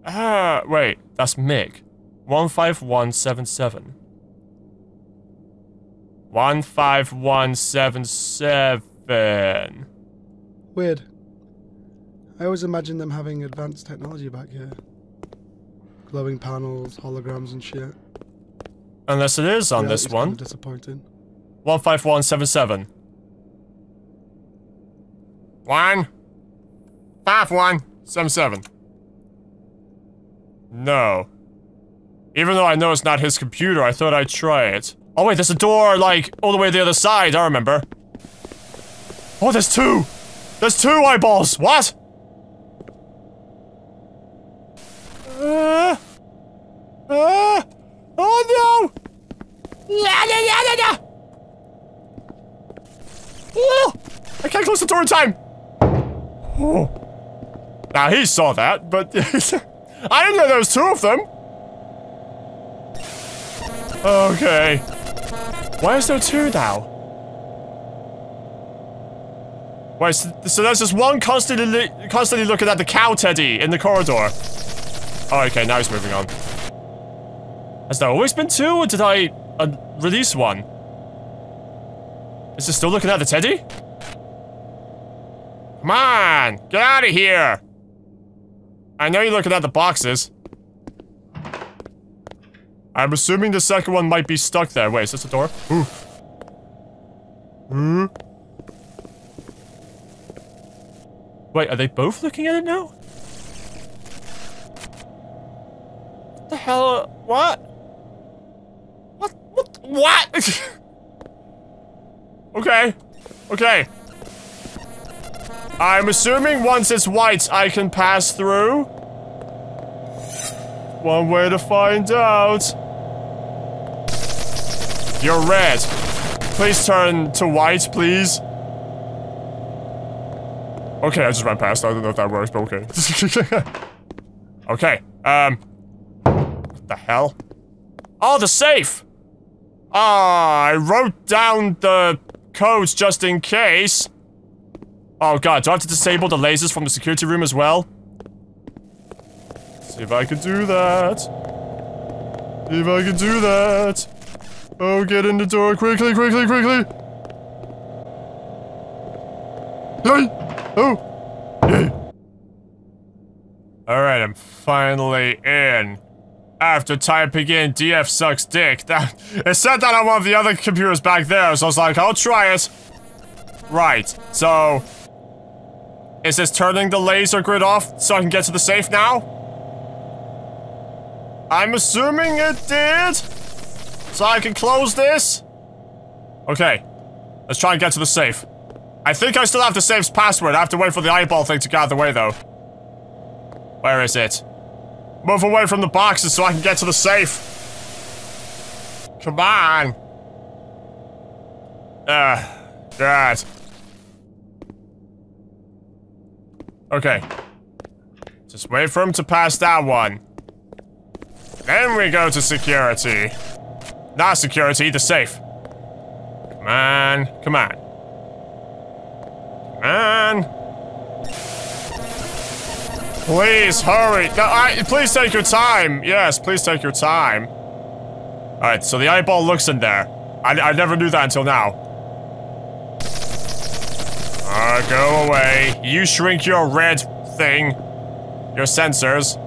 Ah, wait. That's Mick. one five one seven seven. one five one seven seven. Weird. I always imagined them having advanced technology back here. Glowing panels, holograms and shit. Unless it is on yeah, this one. Kind of disappointing. One five one seven seven. One five one seven seven. No. Even though I know it's not his computer, I thought I'd try it. Oh wait, there's a door like all the way to the other side. I remember. Oh, there's two. There's two eyeballs. What? Uh, uh. Oh no! Yeah, yeah, yeah, yeah, yeah. Oh, I can't close the door in time! Oh. Now he saw that, but I didn't know there was two of them! Okay. Why is there two now? Wait, so, so there's just one constantly, constantly looking at the cow teddy in the corridor. Oh, okay, now he's moving on. Has there always been two, or did I uh, release one? Is it still looking at the teddy? Come on! Get out of here! I know you're looking at the boxes. I'm assuming the second one might be stuck there. Wait, is this a door? Ooh. Hmm? Wait, are they both looking at it now? What the hell? What? What? What? Okay. Okay. I'm assuming once it's white, I can pass through. One way to find out. You're red. Please turn to white, please. Okay, I just ran past. I don't know if that works, but okay. Okay. Um. What the hell? Oh, the safe! Ah, oh, I wrote down the codes just in case. Oh god, do I have to disable the lasers from the security room as well? See if I can do that. See if I can do that. Oh, get in the door quickly, quickly, quickly! Hey! Oh! Hey! Alright, I'm finally in. After typing in D F sucks dick, that it said that on one of the other computers back there, so I was like, I'll try it. Right, so is this turning the laser grid off so I can get to the safe now? I'm assuming it did. So I can close this. Okay. Let's try and get to the safe. I think I still have the safe's password. I have to wait for the eyeball thing to get out of the way though. Where is it? Move away from the boxes so I can get to the safe. Come on. Ah, uh, God. Okay. Just wait for him to pass that one. Then we go to security. Not security, the safe. Come on, come on. Come on. Please hurry. No, I, please take your time. Yes, please take your time. All right, so the eyeball looks in there. I, I never knew that until now. Uh, go away. You shrink your red thing. Your sensors.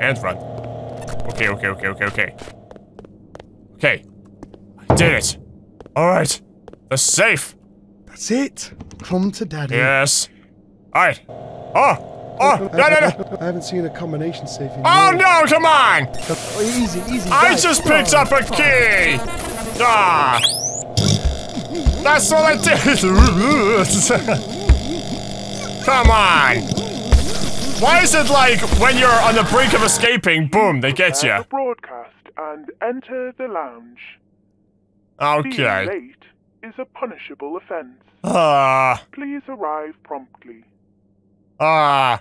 And run. Okay, okay, okay, okay, okay. Okay. I did it. Alright. They're safe. That's it. Come to daddy. Yes. Alright. Oh! Oh! No, no, no! I haven't seen a combination safe in Oh here. No, come on! Oh, easy, easy. I guys. just picked oh, up a key! Oh. Ah! That's all I did! Come on! Why is it like when you're on the brink of escaping, boom, they get you? Broadcast and enter the lounge. Okay. Being late is a punishable offense. Ah. Uh. Please arrive promptly. Ah. Uh.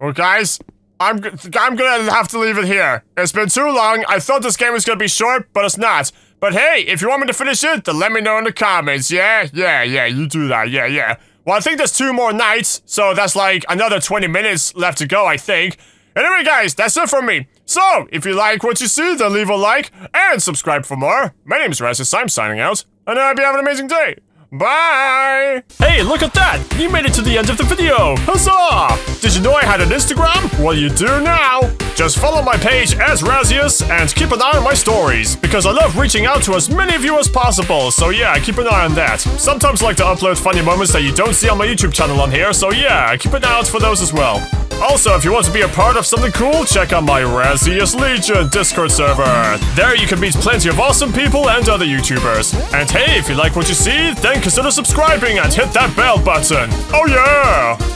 Well, guys, I'm g I'm gonna have to leave it here. It's been too long. I thought this game was gonna be short, but it's not. But hey, if you want me to finish it, then let me know in the comments, yeah? Yeah, yeah, you do that, yeah, yeah. Well, I think there's two more nights, so that's like another twenty minutes left to go, I think. Anyway, guys, that's it from me. So, if you like what you see, then leave a like, and subscribe for more. My name's Rasus, I'm signing out, and I hope you have an amazing day. Bye! Hey, look at that! You made it to the end of the video! Huzzah! Did you know I had an Instagram? Well, you do now! Just follow my page as Rasus and keep an eye on my stories, because I love reaching out to as many of you as possible, so yeah, keep an eye on that. Sometimes I like to upload funny moments that you don't see on my YouTube channel on here, so yeah, keep an eye out for those as well. Also, if you want to be a part of something cool, check out my Rasus Legion Discord server. There you can meet plenty of awesome people and other YouTubers. And hey, if you like what you see, then consider subscribing and hit that bell button. Oh yeah!